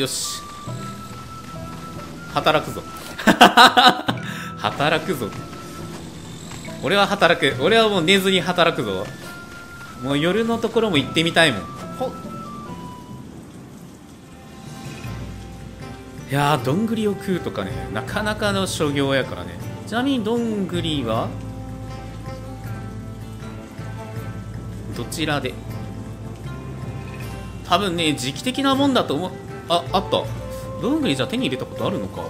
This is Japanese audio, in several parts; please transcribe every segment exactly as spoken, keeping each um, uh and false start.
よし、働くぞ働くぞ、俺は働く、俺はもう寝ずに働くぞ。もう夜のところも行ってみたいもん。ほっ、いやー、どんぐりを食うとかね、なかなかの所業やからね。ちなみにどんぐりはどちらで、多分ね、時期的なもんだと思う。あ、あった。どんぐりじゃ手に入れたことあるのか。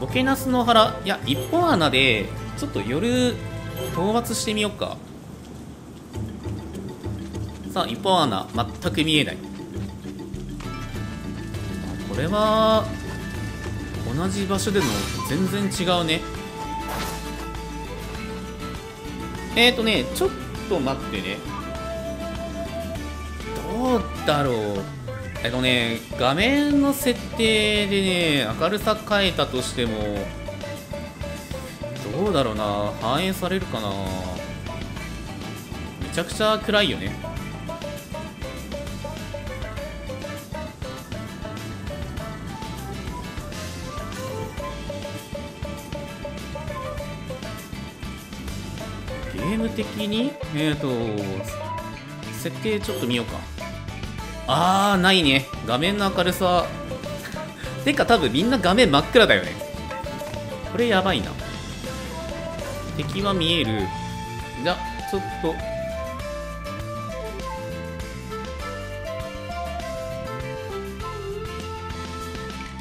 ボケナスの腹、いや、一本穴でちょっと夜討伐してみようか。さあ、一本穴全く見えない。これは同じ場所でも全然違うね。えーとね、ちょっと待ってね。どうだろう。えっとね、画面の設定でね、明るさ変えたとしても、どうだろうな、反映されるかな。めちゃくちゃ暗いよね。ゲーム的にえっと設定ちょっと見ようか。あー、ないね、画面の明るさてか多分みんな画面真っ暗だよね。これやばいな。敵は見える。じゃちょっと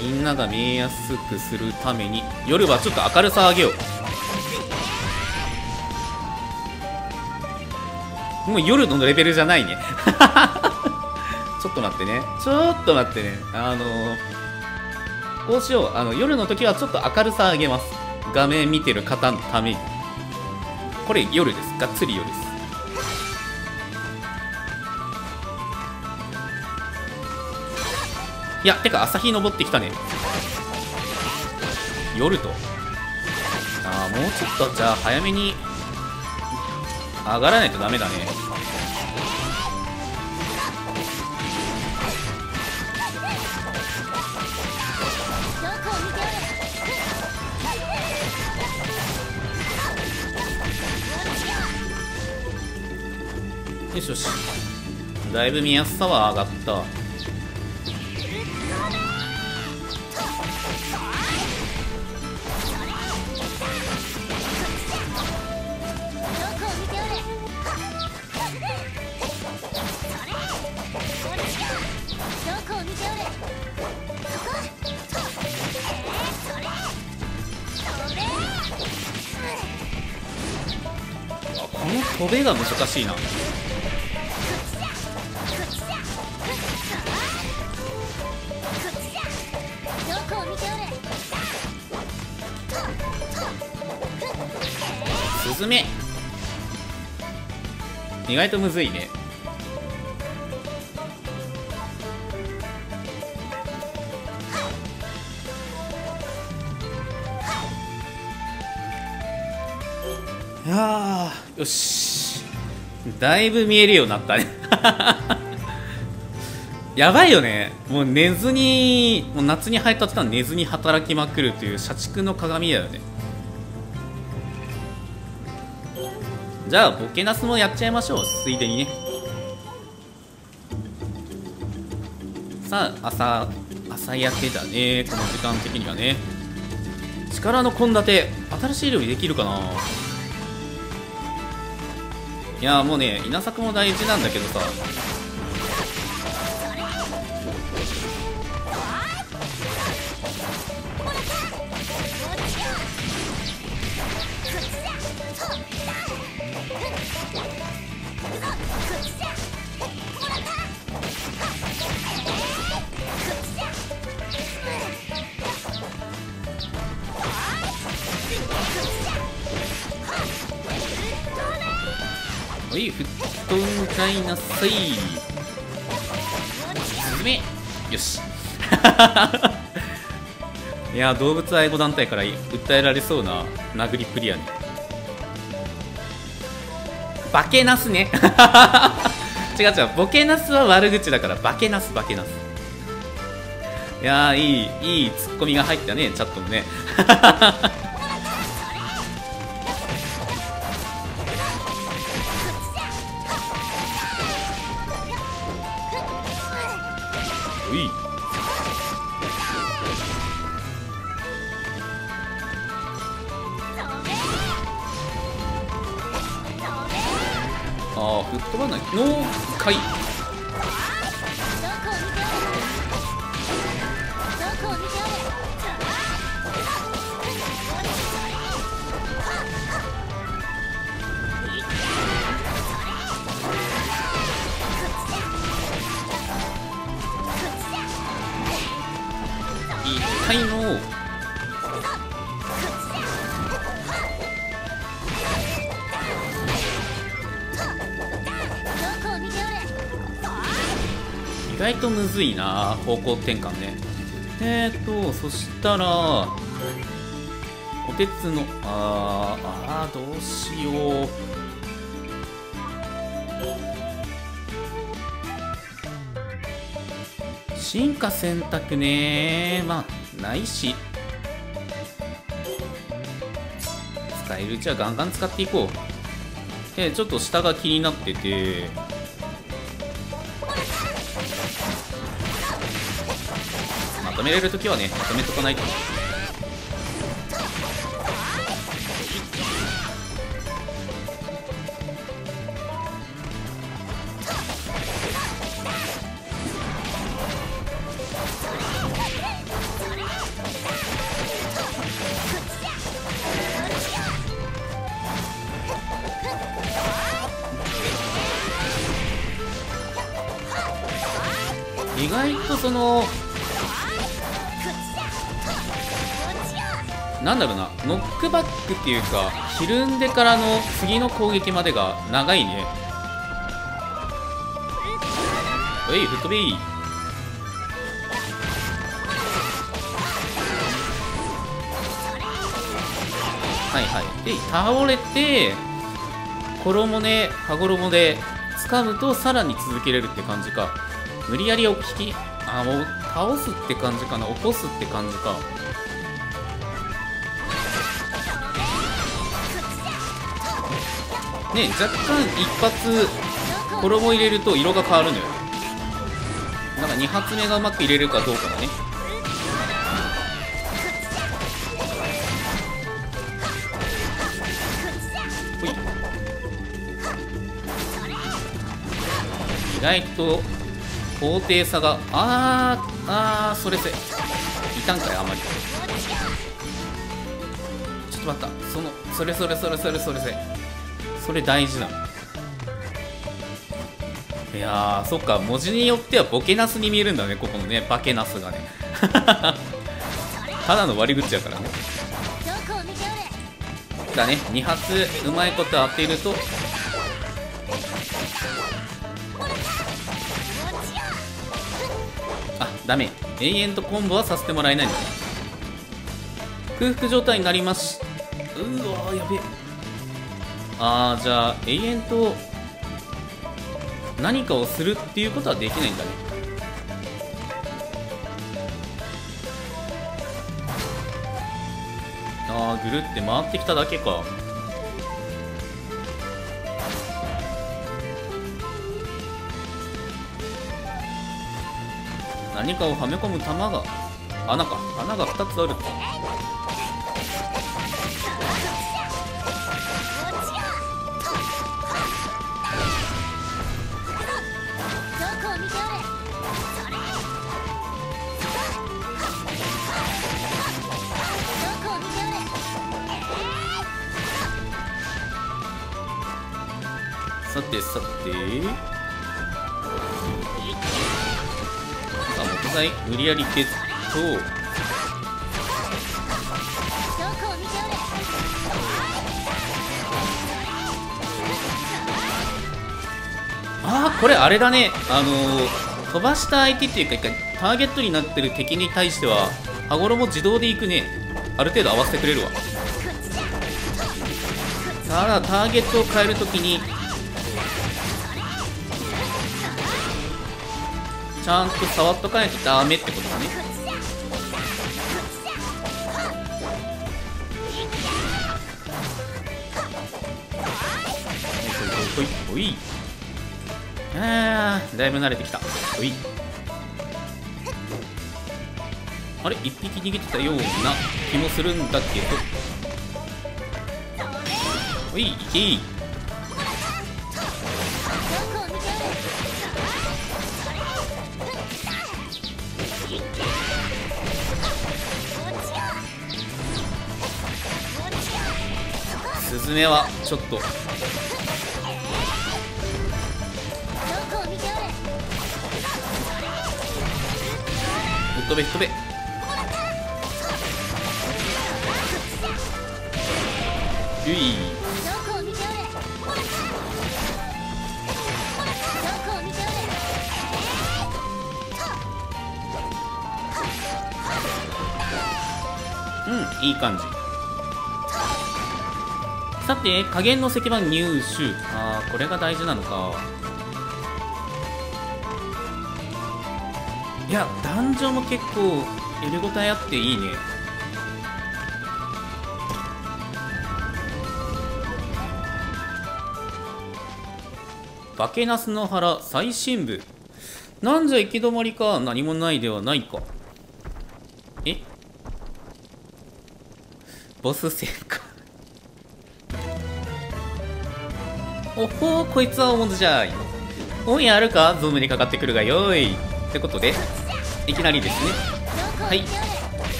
みんなが見えやすくするために夜はちょっと明るさ上げよう。もう夜のレベルじゃないねちょっと待ってね、ちょっと待ってね、あのー、こうしよう。あの夜の時はちょっと明るさ上げます、画面見てる方のために。これ夜です、がっつり夜です。いや、てか朝日昇ってきたね、夜と。ああ、もうちょっとじゃあ早めに上がらないとダメだね。よしよし、だいぶ見やすさは上がった。この飛べが難しいな。スズメ意外とむずいね。あー、よし、だいぶ見えるようになったねやばいよね、もう寝ずに、もう夏に入った途端寝ずに働きまくるという社畜の鏡だよね。じゃあボケナスもやっちゃいましょう、ついでにね。さあ、朝朝焼けだね、この時間的にはね。力の献立、新しい料理できるかな。いやー、もうね、稲作も大事なんだけどさ、おい、ふっとんかいなさい。すずめ、よしいやー、動物愛護団体から訴えられそうな殴りっぷりやね。化けなすね違う違う、ボケナスは悪口だから、バケナスバケナス。いやー、いいいいツッコミが入ったね、チャットもね。おい、ああ、吹っ飛ばないのかい。痛いの。意外とむずいな、方向転換ね。えーとそしたらおてつの、あーあー、どうしよう。進化選択ね、まあないし、使えるうちはガンガン使っていこう。でちょっと下が気になってて、まとめれるときはね、まとめとかないと。意外とそのなんだろうな、ノックバックっていうか、ひるんでからの次の攻撃までが長いね。おい、吹っ飛び。はいはい。で倒れて衣ね、羽衣で掴むとさらに続けれるって感じか。無理やりお引き、あ、もう倒すって感じかな、起こすって感じか。ね、若干一発衣入れると色が変わるのよ。なんか二発目がうまく入れるかどうかだね。ほい、意外と高低差が、あーあー、それせいたんかい、あまり。ちょっと待った、そのそれそれそれそれそれせい、それ大事なの。いやー、そっか、文字によってはボケナスに見えるんだね、ここのね、バケナスがね。ただの悪口やからね。だね、に発うまいこと当てると、ダメ、永遠とコンボはさせてもらえないんだね。空腹状態になります。うわー、やべえ。あー、じゃあ永遠と何かをするっていうことはできないんだね。あー、ぐるって回ってきただけか。何かをはめ込む玉が、穴か、穴がふたつある。さてさて、無理やりゲット。ああ、これあれだね、あのー、飛ばした相手っていうか、一回ターゲットになってる敵に対しては羽衣も自動でいくね。ある程度合わせてくれるわ。ただターゲットを変えるときにちゃんと触っとかないとダメってことだね。ほいほいほい。あー、だいぶ慣れてきた。ほい。あれ、一匹逃げてたような気もするんだけど。ほい、いけい。スズメはちょっと飛べ飛べ。ゆい。うん、いい感じ。さて、加減の石板入手。ああ、これが大事なのか。いや、ダンジョンも結構やりごたえあっていいね。バケナスの原最深部。なんじゃ行き止まりか。何もないではないか。え、ボス戦か。おほー、こいつはおもずじゃい。おやるか、ゾムにかかってくるがよい。ってことでいきなりですね。はい、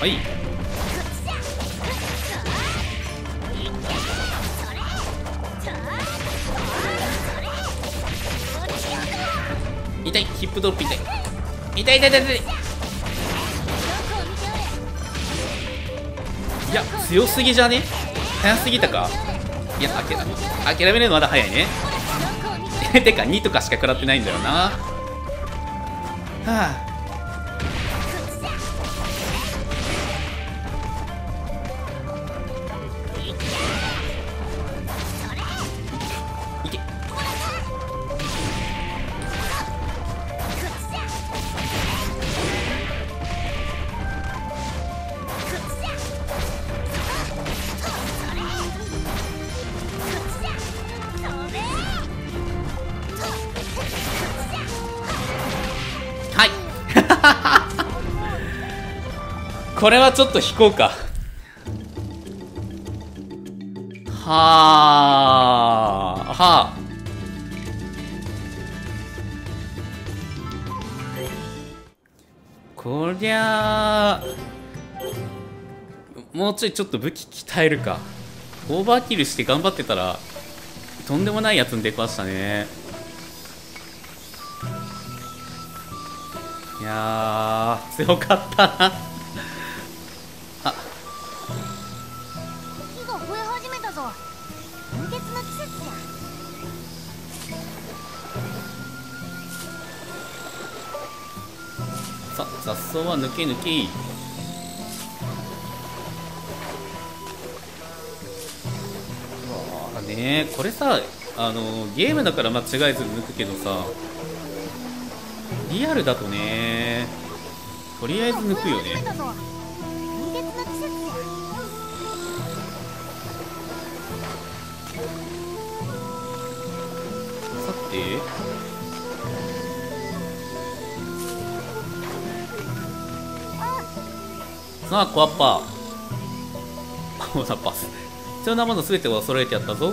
はい、痛い。ヒップドロップ痛い痛い痛い痛い痛い。いや、強すぎじゃね？早すぎたか。いや、諦め、諦めるのまだ早いね。てか、にとかしか食らってないんだよな。はあ。これはちょっと引こうか。はあはあ。こりゃもうちょいちょっと武器鍛えるか。オーバーキルして頑張ってたらとんでもないやつに出くわしたね。いやー、強かったな。雑草は抜け抜け。うわねえ、これさ、あのゲームだから間違えず抜くけどさ、リアルだとねとりあえず抜くよね。さて、なあ、コアッパー。コアッパース。必要なものすべてを揃えてやったぞ。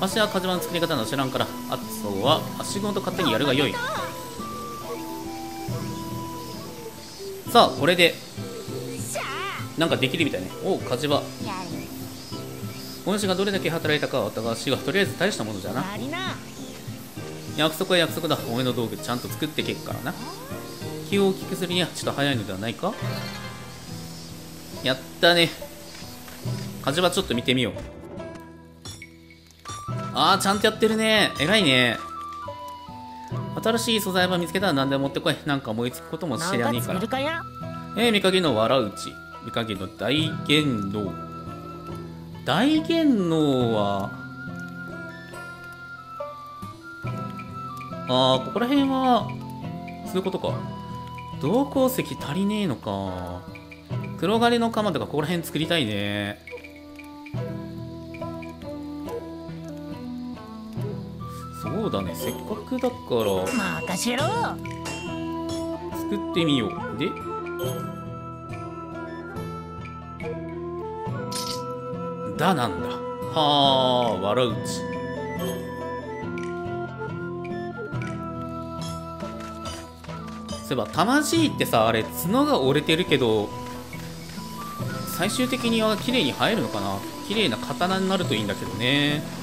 わしはカジマの作り方の知らんから、あとは足ごと勝手にやるがよい。さあ、これで、なんかできるみたいね。おう、カジマ。お主がどれだけ働いたかは私がとりあえず大したものじゃな。約束は約束だ。お前の道具ちゃんと作ってけっからな。気を大きくするにはちょっと早いのではないか。やったね。カジバちょっと見てみよう。ああ、ちゃんとやってるね。偉いね。新しい素材ば見つけたら何でも持ってこい。なんか思いつくことも知らねえから。ええー、見かけのわらうち。御影の大元能。大元能は、ああ、ここら辺は、そういうことか。銅鉱石足りねえのか。黒金の鎌とかここら辺作りたいね。そうだね、せっかくだから。任せろ。作ってみよう。で、だなんだ。はあ、笑うち。そういえば、魂ってさ、あれ、角が折れてるけど、最終的には綺麗に生えるのかな。綺麗な刀になるといいんだけどね。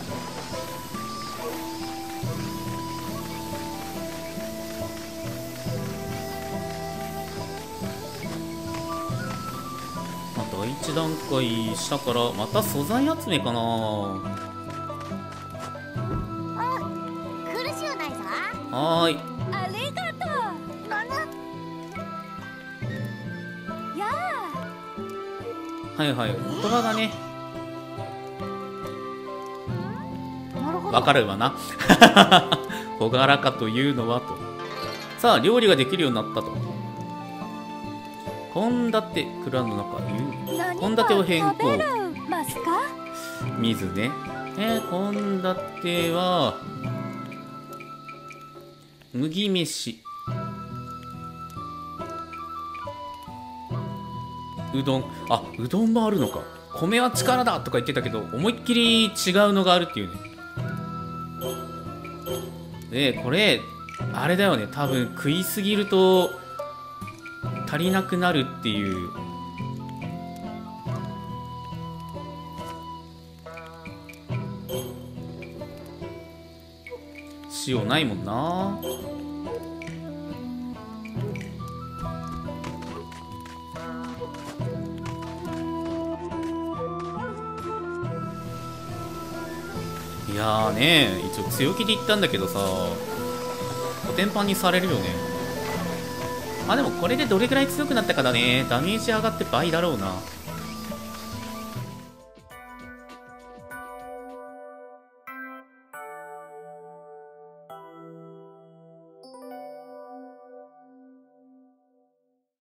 段階したからまた素材集めかな。はーい。ありがとう。やあ。はいはい。言葉がね。わかるわな。ほがらかというのはと。さあ料理ができるようになったと。献立、蔵の中、献立を変更。水ね。えー、献立は、麦飯。うどん。あ、うどんもあるのか。米は力だとか言ってたけど、思いっきり違うのがあるっていうね。で、これ、あれだよね。多分、食いすぎると、足りなくなるっていう。塩ないもんな。いやーね、一応強気で言ったんだけどさ、コテンパンにされるよね。あ、でもこれでどれくらい強くなったかだね。ダメージ上がって倍だろうな。